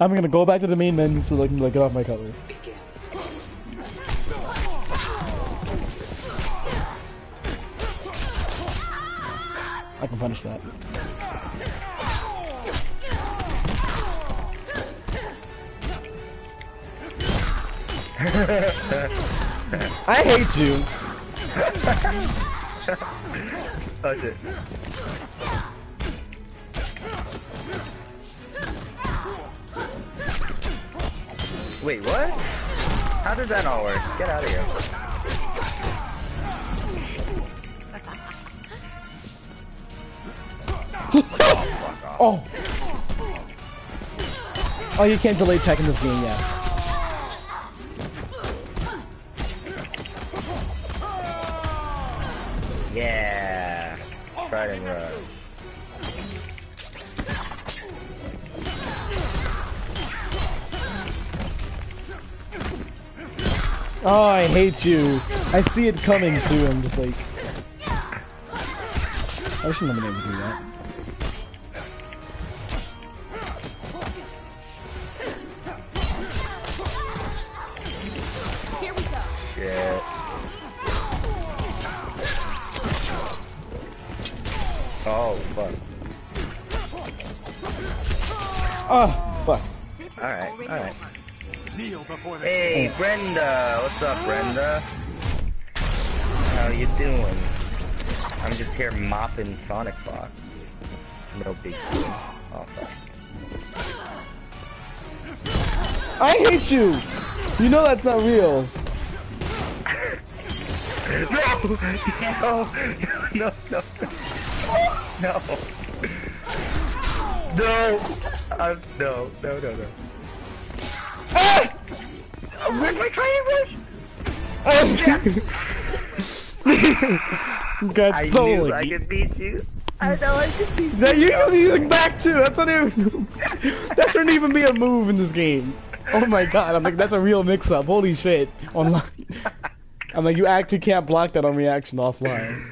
I'm gonna go back to the main menu so I can like get off my cover. I can punish that. I hate you. Touch it. Wait, what? How does that all work? Get out of here. Oh, fuck off. Oh, you can't delay tech in this game, yeah. Yeah, try and run. Oh, I hate you. I see it coming too. I'm just like, I shouldn't have been able to do that. Oh, fuck. Oh, fuck. Alright, alright. Hey, Brenda! What's up, Brenda? How you doing? I'm just here mopping SonicFox. No big deal. Oh, fuck. I hate you! You know that's not real. No! No, no, no. No. No. No. No, no, no. Ah! Where's my triangle? Oh, yeah. Got so lucky. I could beat you. I know I could beat you. That you can use back too. That's not even. That shouldn't even be a move in this game. Oh my god. I'm like, that's a real mix-up. Holy shit. Online. I'm like, you actually can't block that on reaction offline.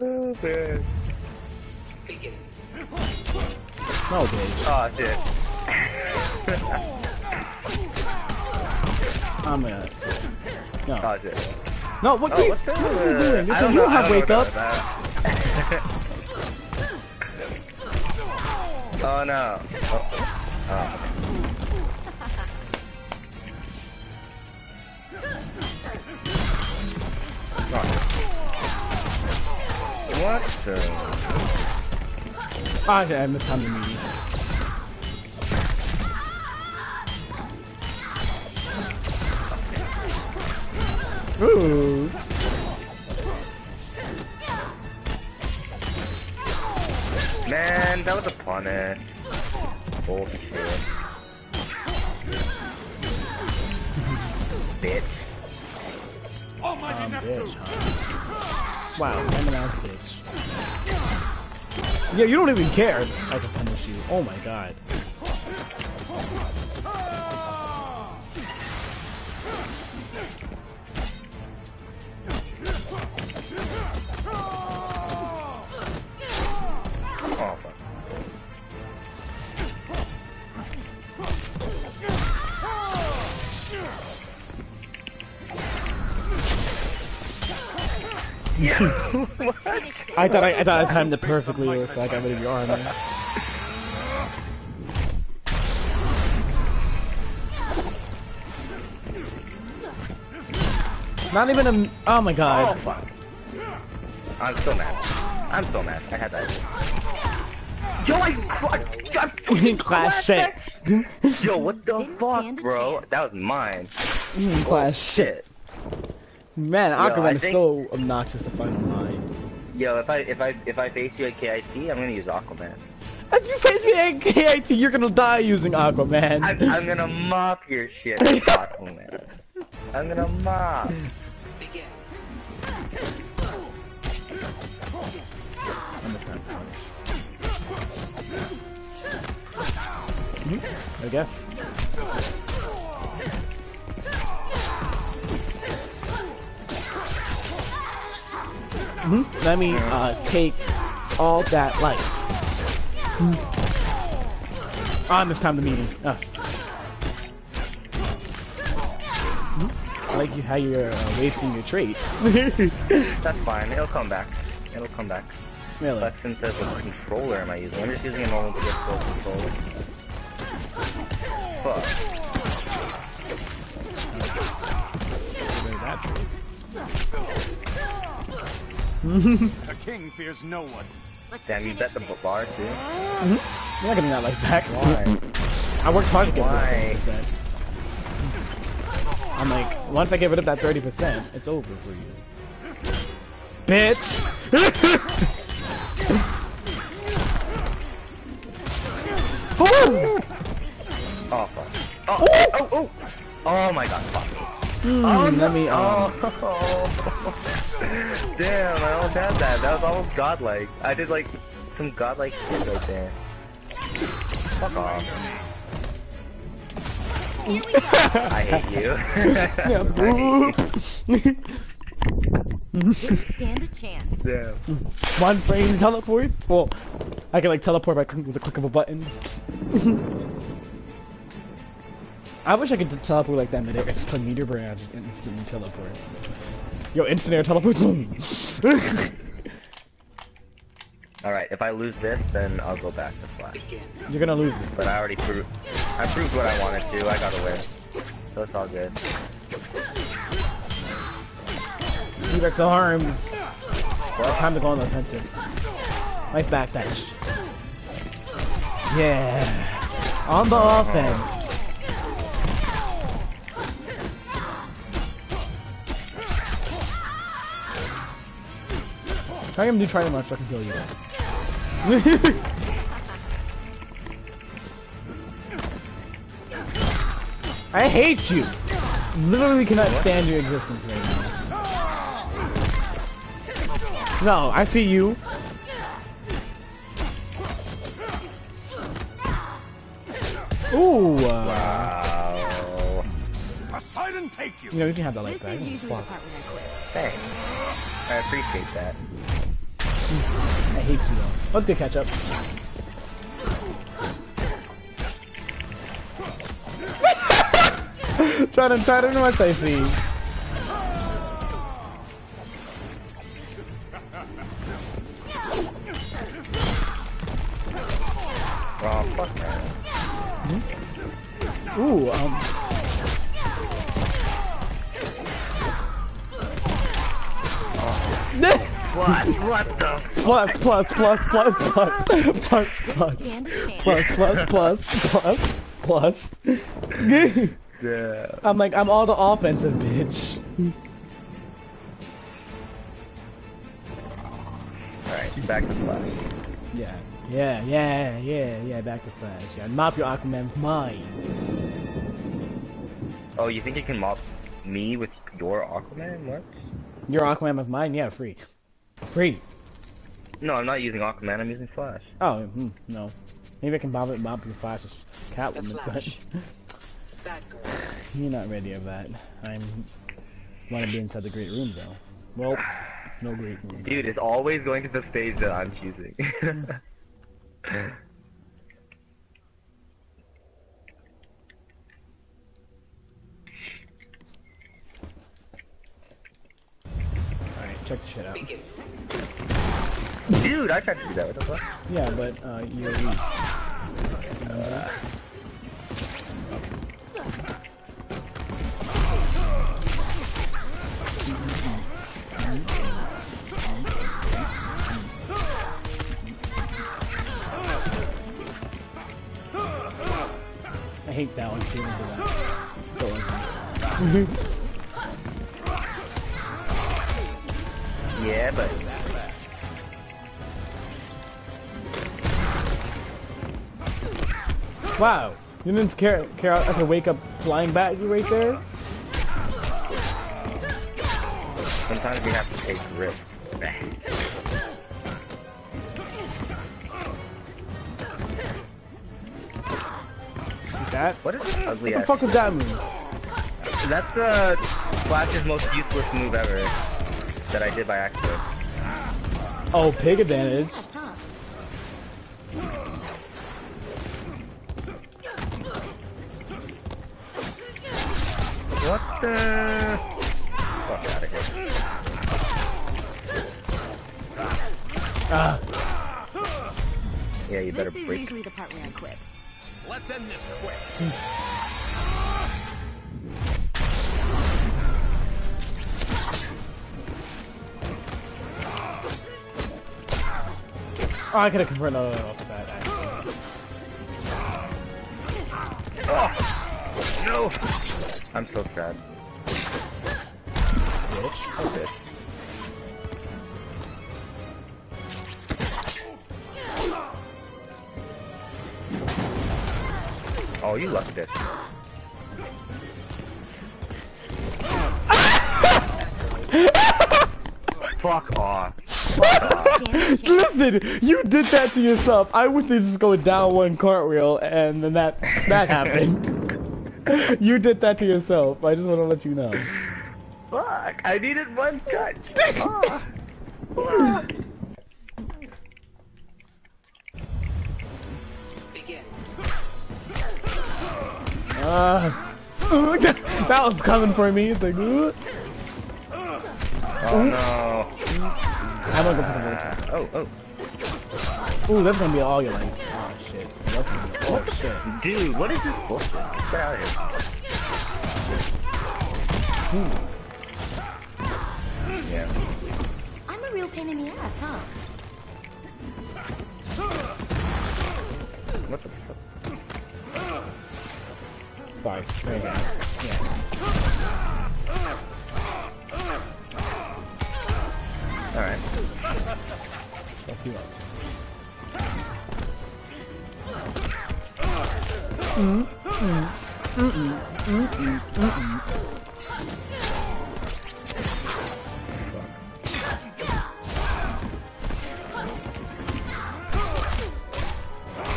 Oh, man. No, dude. Oh, shit. I'm gonna... No. Oh, shit. No, what, oh, what are you doing? You don't have wake-ups. Oh, no. Oh. Oh. What the... Ah, okay, I mistimed the movie. Ooh. Man, that was a punish. Bullshit. Bitch. Oh my bitch. Wow, I'm an ass bitch. Yeah, you don't even care. I can punish you. Oh my god. Oh, what? I thought I timed it perfectly, so I got rid of your arm. Not even a. Oh my god! Oh fuck! I'm so mad. I'm so mad. I had that. Yo, I fucking clash shit. Yo, what the fuck, bro? That was mine. You didn't clash shit. Man, Aquaman is so obnoxious to find online. Yo, if I face you at KIT, I'm gonna use Aquaman. If you face me at KIT, you're gonna die using Aquaman. I'm gonna mop your shit with Aquaman. I'm gonna mop. I'm just trying to punish. Mm-hmm. I guess. Mm-hmm. Let me take all that life. Mm-hmm. I missed time the meeting. It's like how you're wasting your traits. That's fine. It'll come back. It'll come back. Really? But since there's a controller am I using? I'm just using a normal PS4 controller. Fuck. A king fears no one. Damn, you bet the bar too. Mm-hmm. You're not getting that like back. Why? I worked hard to get rid of that 30%. I'm like, once I get rid of that 30%, it's over for you. Bitch! Oh! Oh, fuck. Oh, oh, oh! Oh my god, fuck. Oh, no. Let me, oh. Damn, I almost had that. That was almost godlike. I did, like, some godlike shit right there. Fuck off. I hate you. Yeah, boop. Stand a chance. Damn. One frame teleport? Well, I can, like, teleport by with the click of a button. I wish I could teleport like that mid-air. It's a meter where I just instantly teleport. Yo, instant air teleport. Alright, if I lose this, then I'll go back to Flash. You're gonna lose this. But I already proved. I proved what I wanted to. I got away. So it's all good. T-Rex arms. Well, time to go on the offensive. Nice backdash. Yeah. On the offense. I am new trying much so I can kill you. I hate you! Literally cannot stand your existence right now. No, I see you. Ooh! Wow. Aside and take you. You know, you can have that like that. Thanks. I appreciate that. I hate you though. Let's get catch up. Try to know what I see. Oh, fuck that. Hmm? Ooh, Oh. What the? Plus. Yeah. I'm like, I'm all the offensive, bitch. Alright, back to Flash. Yeah, back to Flash. Yeah, mop your Aquaman's mind. Oh, you think you can mop me with your Aquaman? What? Your Aquaman with mine? Yeah, free. Free. No, I'm not using Aquaman. I'm using Flash. Oh, no. Maybe I can bob your Flash with Catwoman. Flash. You're not ready for that. I'm want to be inside the great room though. Well, no great room. Dude, it's always going to the stage that I'm choosing. Check the shit out. Dude, I tried to do that with the fuck. Yeah, but, you're weak. I hate that one too. It's so ugly. Yeah, but wow, you didn't care I could wake up flying back you right there. Sometimes you have to take risks. That what is this ugly? What the fuck does that mean? That's Flash's most useless move ever. That I did by accident. Oh, pig advantage. Fuck out of here. Yeah, you better break. This is usually the part where I quit. Let's end this quick. Oh, I could have confirmed another one off the bat, actually. Oh! No! I'm so sad. Bitch. Okay. Oh, you lucked it. Fuck off. Fuck off. Listen, you did that to yourself. I was just going down one cartwheel and then that happened. You did that to yourself. I just want to let you know. Fuck, I needed one touch. Fuck. Fuck. That was coming for me. It's like, ooh. Oh no. I'm gonna go for the winter. Oh. Ooh, that's gonna be all your life. Oh shit. Oh shit. Dude, what is this bullshit? Get out of here. Ooh. Yeah. I'm a real pain in the ass, huh? What the fuck? Sorry. There you go. Yeah. Alright. Fuck you up.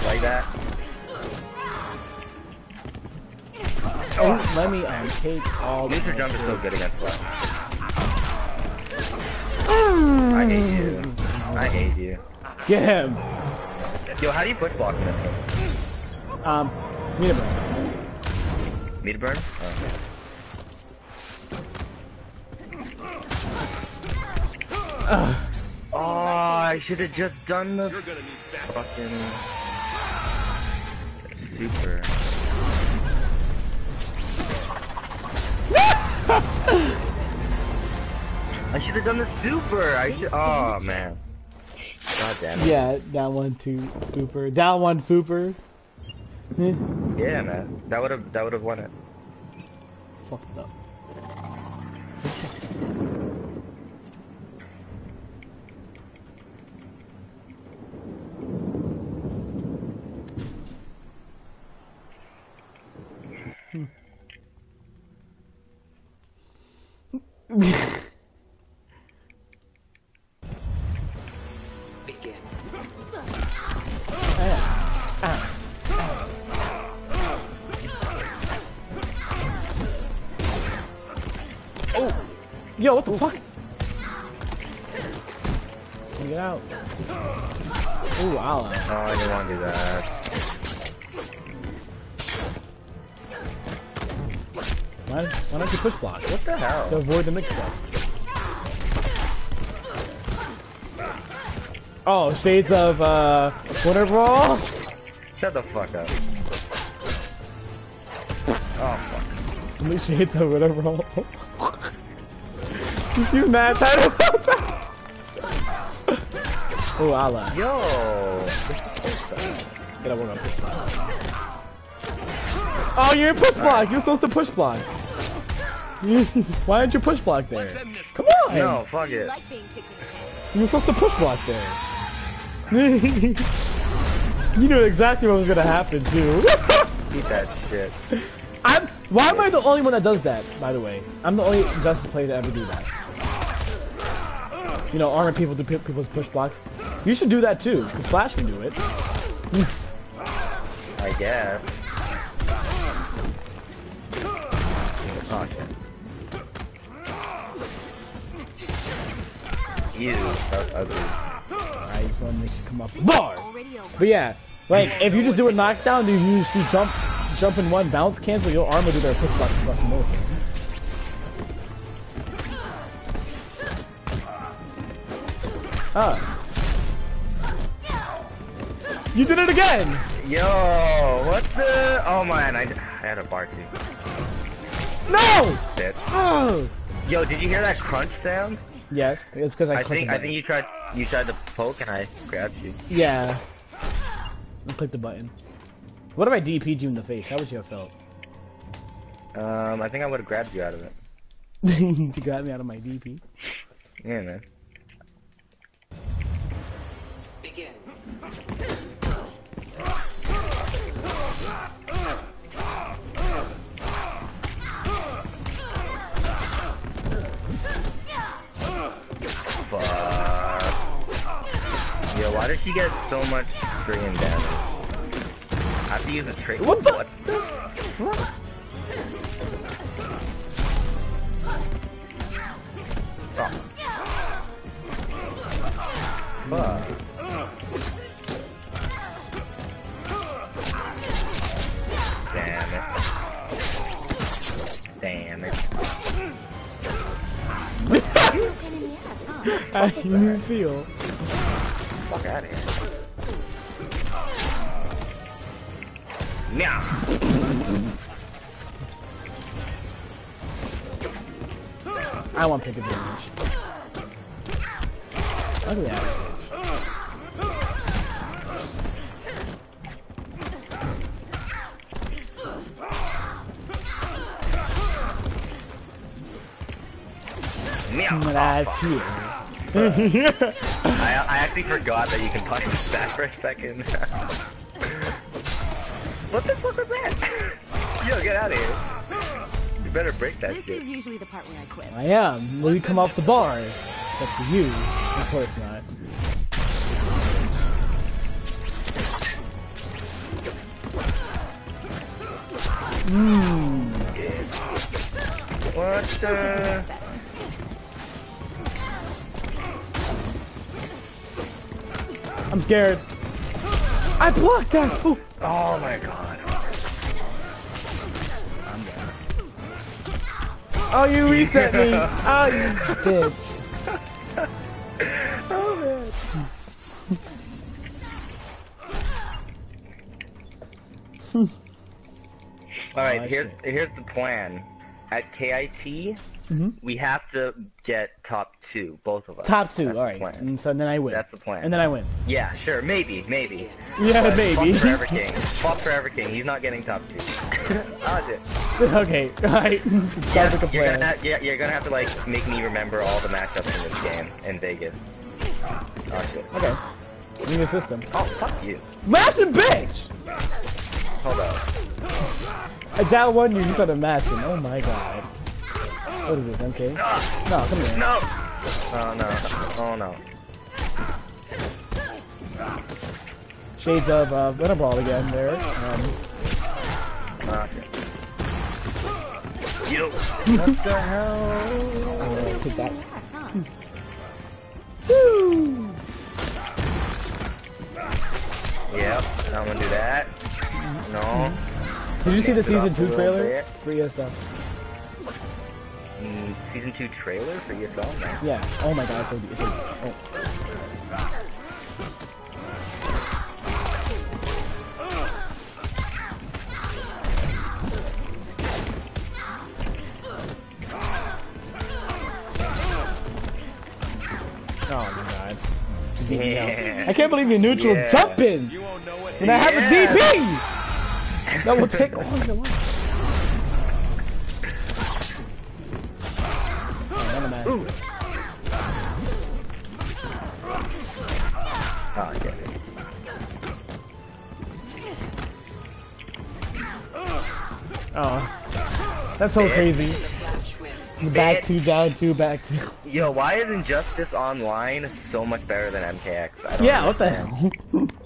Like that. Oh, let me take all the Mr. Jump is so good against us. I hate you. I hate you. Get him! Yo, how do you push block in this one? Meter burn. Meter burn? Okay. Oh, I should have just done the fucking super. I should have done the super. I should. Oh man. God damn it. Yeah, down one, two, super. Down one, super. Yeah, man. That would have won it. Fucked up. Begin. Oh, yo, what the fuck? Can you get out? Ooh, I'll. Oh, I didn't want to do that. Why don't you push block? What the hell? To avoid the mix-up. Oh, shades of, Winter Brawl? Shut the fuck up. Oh, fuck. Only shades of Winter Brawl. You mad title? Oh, I lied. Yo! Get up, one up. Oh, you're in push block! Right. You're supposed to push block! Why aren't you push block there? Come on! No, fuck it. You're supposed to push block there. You knew exactly what was gonna happen, too. Eat that shit. Why am I the only one that does that, by the way? I'm the only Injustice player to ever do that. You know, armor people do people's push blocks. You should do that, too, because Flash can do it. I guess. Oh, shit. Ew, that's ugly. I just want to make you come up more! But yeah, like, if you just do a knockdown, you just do jump in one, bounce, cancel, your arm will do their push block and fucking move. Ah. You did it again! Yo, what the? Oh man, I had a bar too. No! Shit. Oh. Yo, did you hear that crunch sound? Yes, it's because I think you tried to poke and I grabbed you. Yeah. I clicked the button. What if I DP'd you in the face? How would you have felt? I think I would have grabbed you out of it. You grabbed me out of my DP? Yeah, man. Begin. Fuck. Yo, why does she get so much friggin' damage? I have to use a trick. What the? What? Fuck. Damn it. How do you feel? Fuck out of here. Nah. I want to take advantage. Look at that. That's you. I actually forgot that you can punch his back for a second. What the fuck was that? Yo, get out of here. You better break that shit. This is usually the part where I quit. I am. Will you come off the bar? It's up to you. Of course not. Mmm. What the... I'm scared. I blocked that! Ooh. Oh my god. I'm down. Oh, you reset me! Oh, you bitch. Oh, man. Alright, here's the plan. At KIT, we have to get top two, both of us. Top two, alright. And so then I win. That's the plan. And then I win. Yeah, sure, maybe. Yeah, but maybe. Fuck Forever King. Fuck Forever King. He's not getting top two. Okay, alright. You're gonna have to like make me remember all the matchups in this game in Vegas. Oh shit. Okay. In the system. Oh fuck you. Massive bitch! Hold up. That one you started mashing. Oh my god. What is this, MK? No, come here. No! Oh no. Oh no. Shades of Winter Brawl again there. Yo. What the hell? I'm gonna take that. Woo! Yep, I'm gonna do that. No. Did you see the season 2 trailer for ESL? Season 2 trailer for ESL? No. Yeah. Oh my god. It's a, oh my god. Yeah. I can't believe you're neutral jumping. And I have a DP. That will take all your life. Oh, okay. Oh, that's so crazy. Back two, down two, back two. Yo, why is Injustice Online so much better than MKX? I don't understand. What the hell?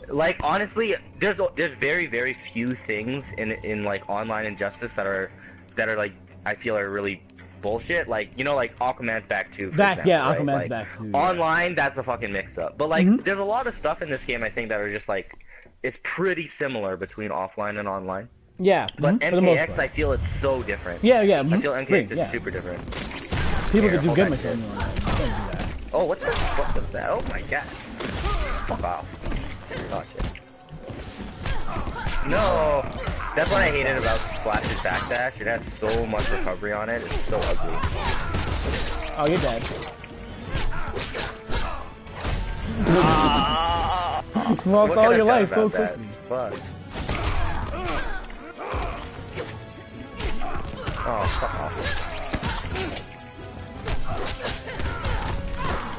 Like honestly, there's very few things in like online Injustice that are like I feel are really bullshit. Like like Aquaman's back too. Aquaman's like, back too. Online, that's a fucking mix up. But like there's a lot of stuff in this game I think that are just like it's pretty similar between offline and online. Yeah. But MKX I feel it's so different. Yeah. I feel MKX is super different. People could do good with it. Oh, what the, oh my god. Fuck off. Fuck it. No! That's what I hated about Splash's back dash. It has so much recovery on it. It's so ugly. Oh, you're dead. You lost all your life so quickly. Fuck. Oh, fuck off.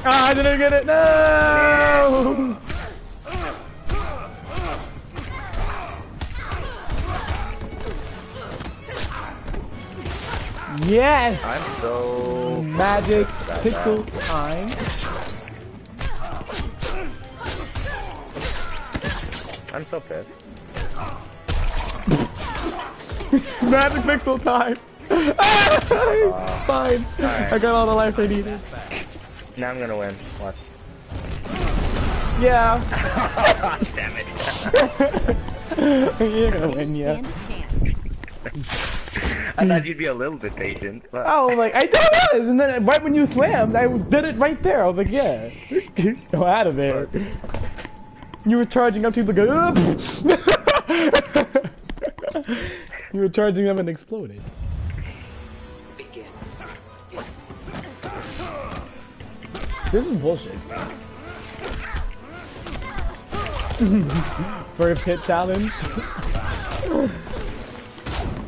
Ah, I didn't get it! No! Yes! I'm so... Magic pixel time. I'm so pissed. Magic pixel time! Fine. Right. I got all the life I needed. Now I'm gonna win. Watch. Yeah. Damn it. You're gonna win, yeah. I thought you'd be a little bit patient. But... Oh, like I thought I was, and then right when you slammed, I did it right there. I was like, yeah, go out of it. You were charging up to the go. You were charging them and exploded. This is bullshit. First hit challenge.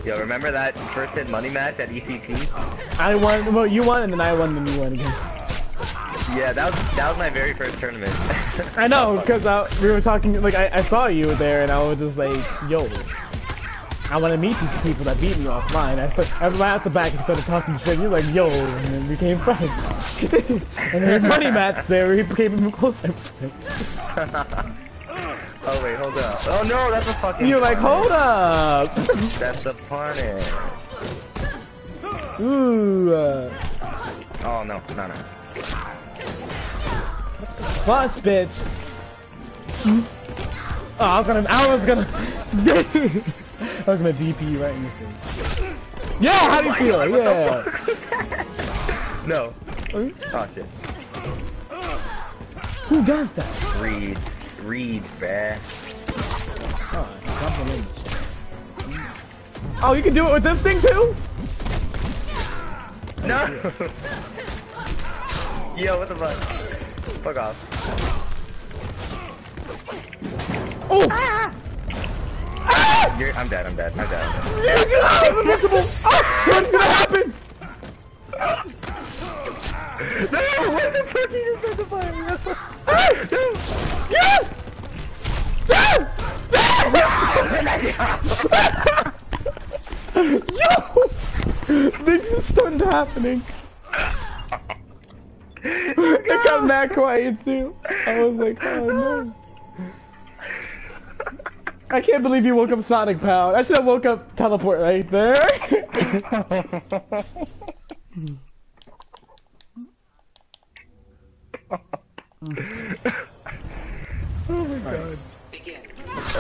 Yo, remember that first hit money match at ECT? I won. Well, you won, and then I won, and then you won again. Yeah, that was my very first tournament. I know, because we were talking. Like I saw you there, and I was just like, yo. I want to meet these people that beat me offline. I went out the back and started talking shit. You're like, yo, and then we became friends. And then money match there, we became even closer. Oh wait, hold up. Oh no, that's a fucking. You're like, hold up. That's a punish. Ooh. Oh no, no, no. Boss, bitch. Oh, I was gonna. I was gonna DP you right in your face. Yeah, how do you feel? God, yeah. No. Oh shit. Who does that? Reed, man. Oh, you can do it with this thing too? No. Yo, what the fuck? Fuck off. Oh. Ah! I'm dead. I'm invincible! Oh, what's gonna happen? No, what the fuck are you specifying? No! Yes! Yo! Things just started happening. It got mad quiet too. I was like, oh no. I can't believe you woke up Sonic Pound. I should have woke up Teleport right there. Oh my god.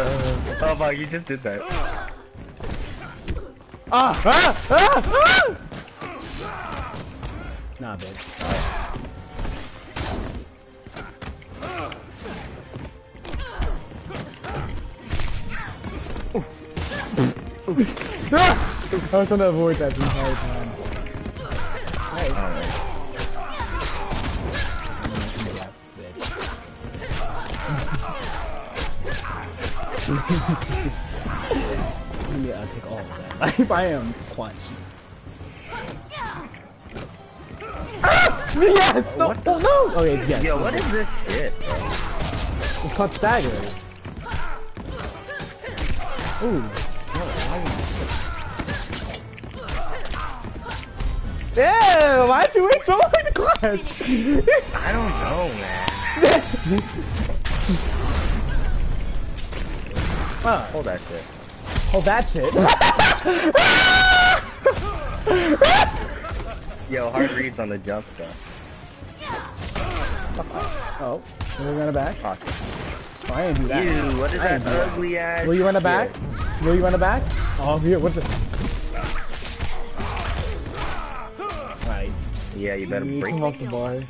Oh wow, you just did that. Nah, bitch. I was trying to avoid that the entire time. Nice. Right. Yeah, I'll take all of that. Like, I am Quan Chi. Ah! Yes! No! What the? No! Okay, yes. Yo, what is this shit, bro? It's called stagger. Ooh. Yeah, why'd you wait so long to clutch? I don't know, man. Oh. Hold that shit. Hold that shit. Yo, hard reads on the jump stuff. Oh, we're gonna back. Oh, I didn't do that. Ew, what is that ugly ass? Will you run it back? Will you run it back? Oh, here, what's this? Yeah, you better break off the bar.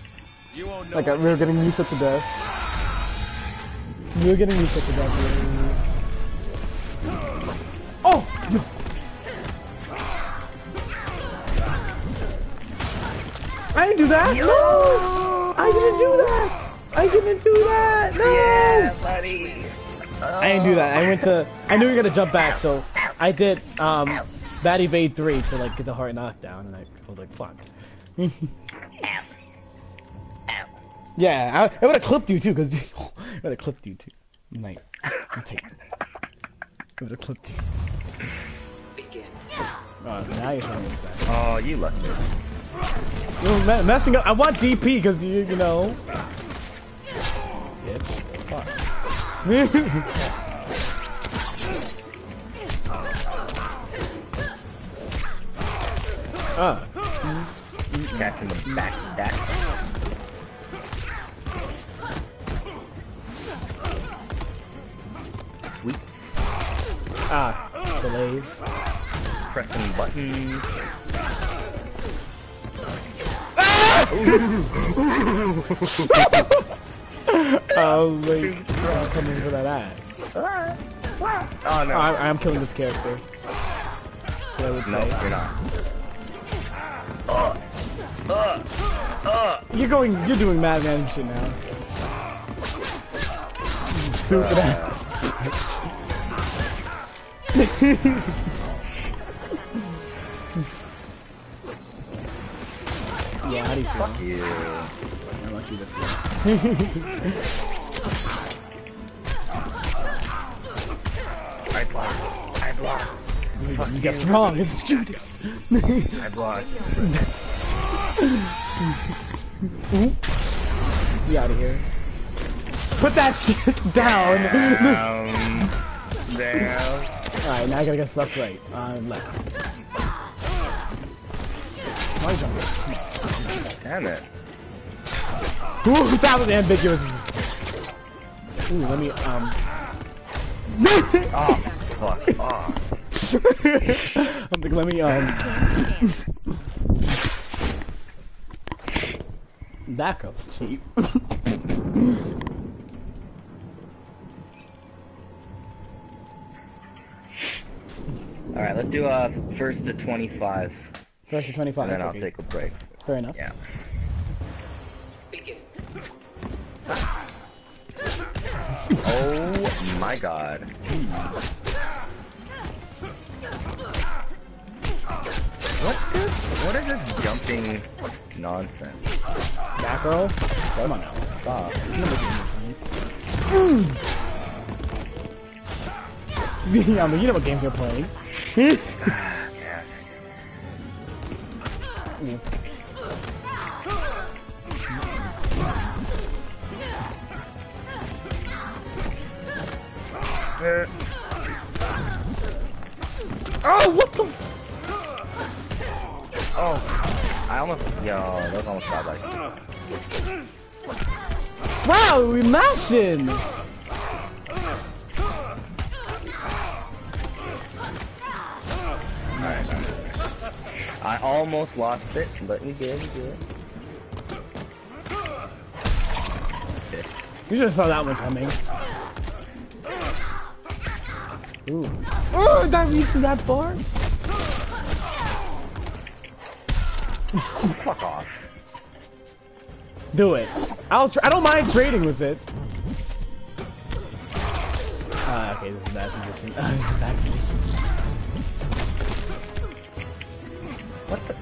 You won't know. Like, we were getting Misha to death. We were getting Misha to death. Oh! No. I didn't do that! No! I didn't do that! I didn't do that! No! Yeah, buddy. Oh. I didn't do that. I went to... I knew you were gonna jump back, so I did, Bat Evade 3 to, like, get the hard knockdown, and I was like, fuck. Yeah, I would've clipped you, too, because... I would've clipped you, too. Night. I'm taking it. I would've clipped you. Oh, now you're trying to get back. Oh, you lucked it. You're messing up. I want DP, because, you know... Bitch. Fuck. Catch in the back of that. Sweet. Ah, delays. Pressing buttons. Oh, wait. I'm coming for that ass. Oh, no. I'm killing this character. No, you're not. You're doing madman shit now. Stupid ass. Yeah, how do you feel? Fuck you. I want you to feel. I block. You guessed wrong. It's Judah. I blocked. You out of here. Put that shit down. Down. Alright, now I gotta guess left, right. Left. Why jump it? Damn it. Ooh, that was ambiguous. Ooh, let me, Oh, fuck off. I'm like, let me, That girl's cheap. Alright, let's do, first to 25. First to 25. And then I'll take a break. Fair enough. Yeah. Begin. Oh my god. What is this jumping nonsense? Back roll? Come on now. Stop. Yeah, I mean, you know what games you're playing. Yeah. Oh, what the f- Oh, I almost, that was almost bad, like. Wow, we matching! Alright. I almost lost it, but we did do it. You should've saw that one coming. Ooh. Oh, that reached me that far? Fuck off. Do it. I don't mind trading with it. Okay, this is a bad position. This is a bad position. What the?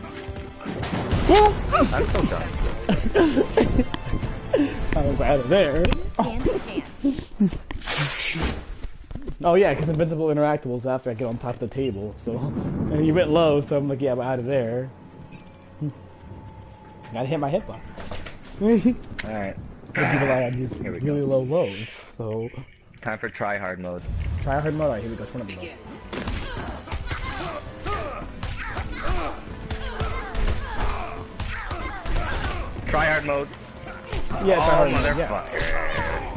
I'm so done. I'm glad I'm there. Oh yeah, because Invincible Interactables after I get on top of the table, so. And you went low, so I'm like, yeah, I'm out of there. Gotta hit my hitbox. Alright. People are on these really go. Low lows, so... Time for try hard mode. Try hard mode? Alright, here we go. Turn up the mode. Try hard mode. Yeah, try hard mode.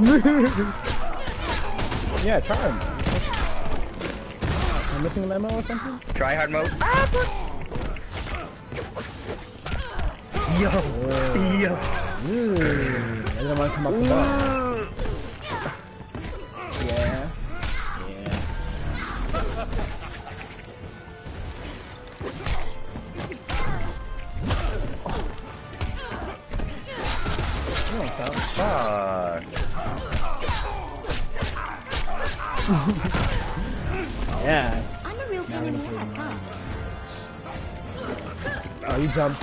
Yeah. Yeah, try hard mode. Am I missing a memo or something? Try hard mode. Ah, Yo! I didn't want to come up with that. Yeah. Yeah. Oh, that sucks. Yeah. I'm a real pain in the ass, huh? Oh, you jumped.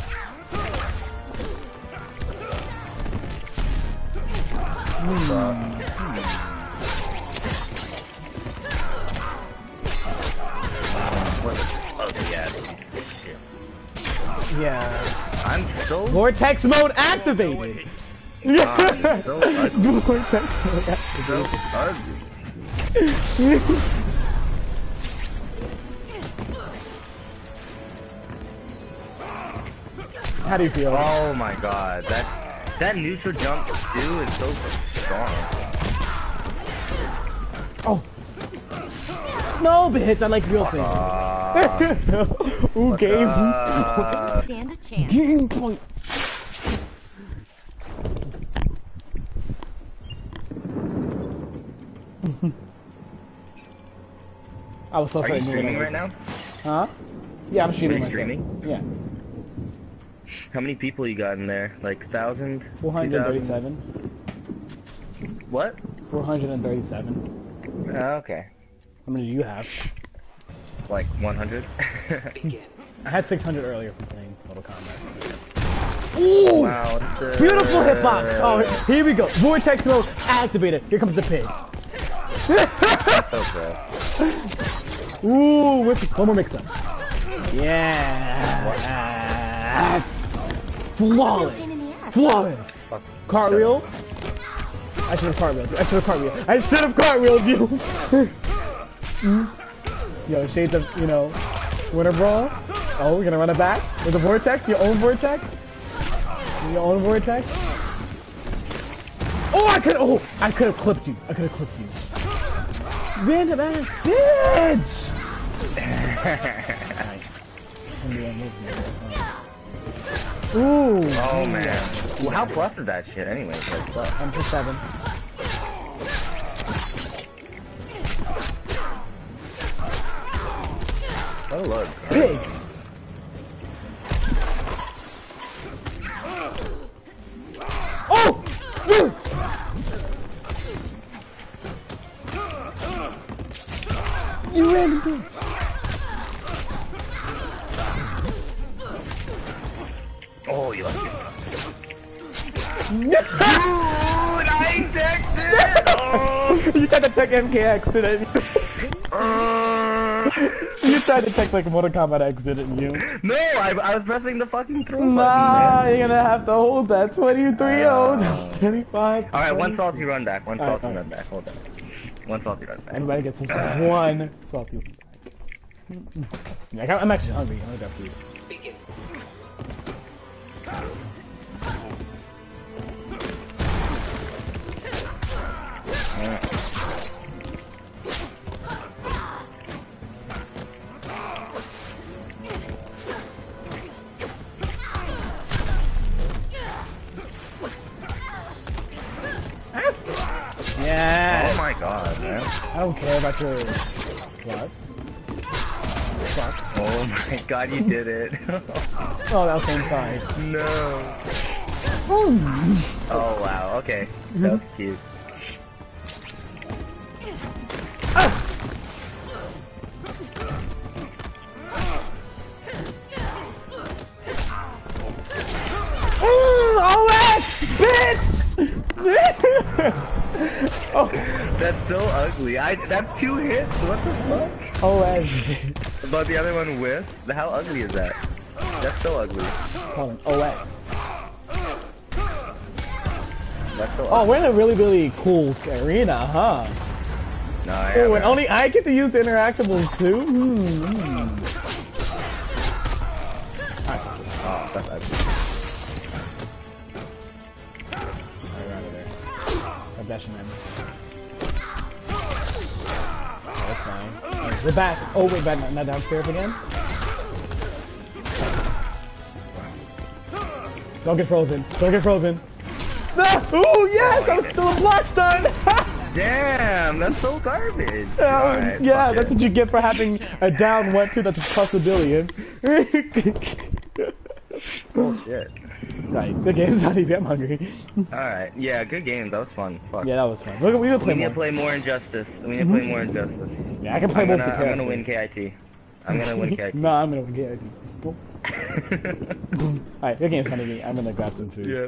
Yeah. I'm so Vortex mode activated. Yeah. So Vortex mode activated. So how do you feel? Oh my god, that neutral jump too is so strong. Oh no, bitch! I like real things. Ooh, game. Stand a chance. Game point. I was so sorry. Are you streaming right now? Huh? Yeah, I'm streaming. Are you streaming? Yeah. How many people you got in there? Like 1,000? 437. What? 437. Okay. How many do you have? Like 100. I had 600 earlier from playing Mortal Kombat. Ooh! Wow, beautiful hitbox! Oh, here we go. Vortex mode activated. Here comes the pig. Okay. Ooh, one more mix-up. Yeah. Flawless. Flawless. Cartwheel. I should have cartwheeled you. I should have cartwheeled you. Yo, shades of, you know, Winter Brawl. Oh, we're gonna run it back with a vortex, your own vortex. Oh, I could have clipped you. Random ass bitch. Ooh. Oh man. Well, how plus is that shit anyway? Like, I'm plus 7. Oh look. Big! Oh! Woo! You random bitch! Oh, you like it. Dude, I checked it! Oh. You tried to check MKX, didn't you? You tried to check like Mortal Kombat X, didn't you? No, I was pressing the fucking throw button. Nah, man. You're gonna have to hold that 23, 25. Alright, one salty run back. Hold on. One salty run back. Everybody gets one salty run back. Like, I'm actually hungry. I'm gonna grab food. Yeah. Oh my god, man. I don't care about your plus. Oh my god, you did it. Oh, that was inside. No. Ooh. Oh wow, okay. That was cute. Oh, that's so ugly. That's 2 hits. What the fuck? Oh, OS. But the other one with? How ugly is that? That's so ugly. Oh, OS. That's so ugly. Oh, we're in a really, really cool arena, huh? No, I am. Oh, and only I get to use the interactables too. Oh, that's ugly. Dashing in. That's fine. Right, we're back. Oh wait, back not downstairs again. Don't get frozen. No! Oh yes, I was still a block stun. Damn, that's so garbage. Right, yeah, that's what you get for having a down 1-2 that's a plus a billion. Oh shit. Sorry, good games, not even I'm hungry. Alright, yeah, good games, that was fun. Fuck. Yeah, that was fun. Look, we need to play more Injustice. We need to play more Injustice. Yeah, I can play most of the characters. I'm gonna win KIT. I'm gonna win KIT. No, I'm gonna win KIT. Alright, good game's funny. I'm gonna grab some food. Yeah.